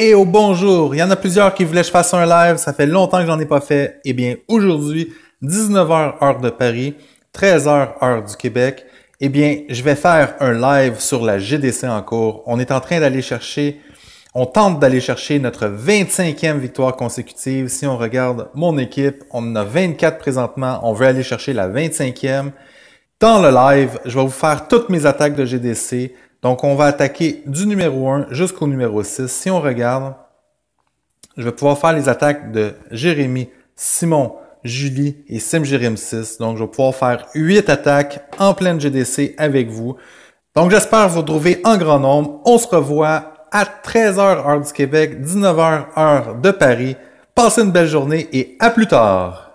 Et au bonjour, il y en a plusieurs qui voulaient que je fasse un live, ça fait longtemps que j'en ai pas fait. Eh bien aujourd'hui, 19h heure de Paris, 13h heure du Québec, eh bien je vais faire un live sur la GDC en cours. On est en train d'aller chercher, on tente d'aller chercher notre 25e victoire consécutive. Si on regarde mon équipe, on en a 24 présentement, on veut aller chercher la 25e. Dans le live, je vais vous faire toutes mes attaques de GDC. Donc, on va attaquer du numéro 1 jusqu'au numéro 6. Si on regarde, je vais pouvoir faire les attaques de Jérémy, Simon, Julie et SimJérém6. Donc, je vais pouvoir faire 8 attaques en pleine GDC avec vous. Donc, j'espère vous retrouver en grand nombre. On se revoit à 13h heure du Québec, 19h heure de Paris. Passez une belle journée et à plus tard!